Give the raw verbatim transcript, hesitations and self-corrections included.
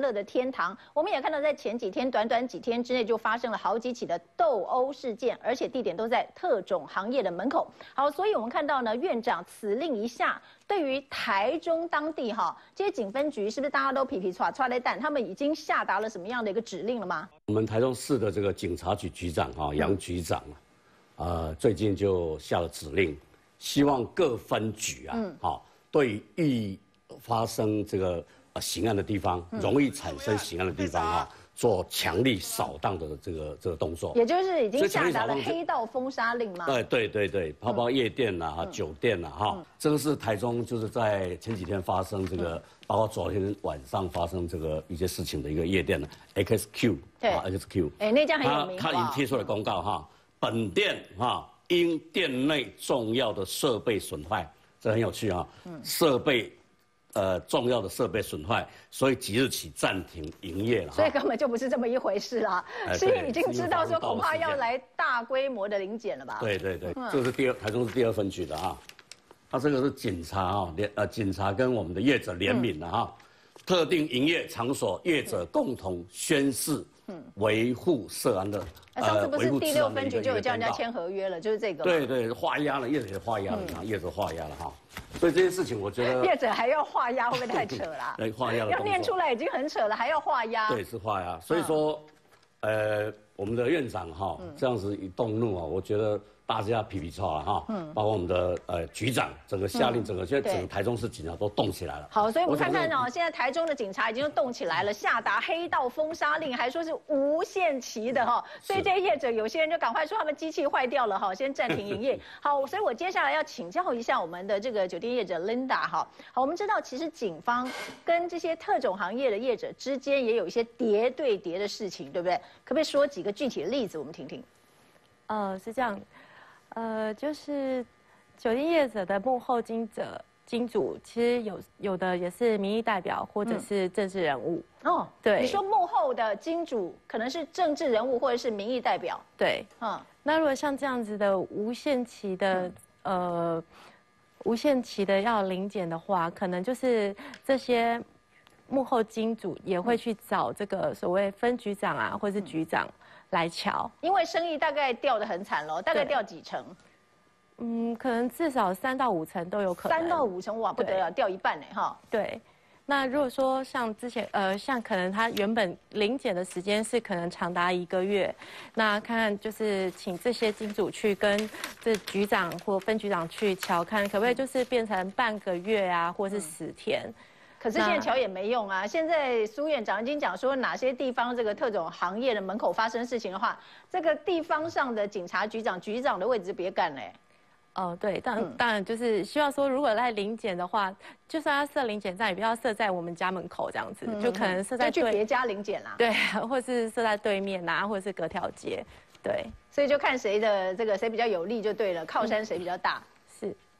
乐的天堂。我们也看到，在前几天短短几天之内就发生了好几起的斗殴事件，而且地点都在特种行业的门口。好，所以我们看到呢，院长此令一下，对于台中当地哈这些警分局，是不是大家都皮皮剉剉咧等？他们已经下达了什么样的一个指令了吗？我们台中市的这个警察局局长哈杨局长啊，呃，最近就下了指令，希望各分局啊，嗯，好，对于发生这个。 啊，刑案的地方容易产生刑案的地方啊，做强力扫荡的这个这个动作，也就是已经下达了黑道封杀令嘛。对对对对，包括夜店呐、啊、酒店呐，哈，这个是台中就是在前几天发生这个，包括昨天晚上发生这个一些事情的一个夜店的 X Q， 对 X Q， 哎，那家很有名。他已经贴出了公告哈，本店哈因店内重要的设备损坏，这很有趣哈，设备。 呃，重要的设备损坏，所以即日起暂停营业了。所以根本就不是这么一回事啦，哎、是已经知道说恐怕要来大规模的临检了吧？对对对，嗯、这个是第二，台中是第二分局的啊，它、啊、这个是警察啊，联呃警察跟我们的业者联名的啊，嗯、特定营业场所业者共同宣誓，嗯，维护社安的。那、嗯呃、上次不是第六分局就有叫人家签合约了，就是这个。对对，画押了，业者也画押了，嗯、业者画押了哈。 所以这件事情，我觉得业者还要画押，会不会太扯啦？对，画押要念出来已经很扯了，还要画押。对，是画押。所以说，嗯、呃，我们的院长哈、哦，这样子一动怒啊、哦，我觉得大家皮皮剉了哈。嗯。包括我们的呃局长，整个下令，整个现在整个台中市警察都动起来了。好，所以我们看看哦，现在台中的警察已经动起来了，下达黑道封杀令，还说是无限期的哈、哦。所以这些业者有些人就赶快说他们机器坏掉了哈、哦，先暂停营业。好，所以我接下来要请教一下我们的这个酒店。 业者 Linda 哈，好，我们知道其实警方跟这些特种行业的业者之间也有一些叠对叠的事情，对不对？可不可以说几个具体的例子，我们听听？呃，是这样，呃，就是酒店业者的幕后经者金主，其实有有的也是民意代表或者是政治人物。嗯、哦，对，你说幕后的金主可能是政治人物或者是民意代表，对，嗯。那如果像这样子的无限期的，嗯、呃。 无限期的要临检的话，可能就是这些幕后金主也会去找这个所谓分局长啊，或是局长来瞧，因为生意大概掉得很惨咯，大概掉几成？嗯，可能至少三到五成都有可能。三到五成哇，不得了，掉一半呢哈。对，那如果说像之前呃，像可能他原本临检的时间是可能长达一个月，那看看就是请这些金主去跟。 这局长或分局长去瞧看，可不可以就是变成半个月啊，或是十天？嗯、可是现在瞧也没用啊！现在苏院长已经讲说，哪些地方这个特种行业的门口发生事情的话，这个地方上的警察局长、局长的位置别干嘞。哦，对，当然、嗯、当然就是希望说，如果在临检的话，就算要设临检站，也不要设在我们家门口这样子，嗯、就可能设在去别家临检啦。对，或是设在对面啊，或者是隔条街。 对，所以就看谁的这个谁比较有利就对了，靠山谁比较大。嗯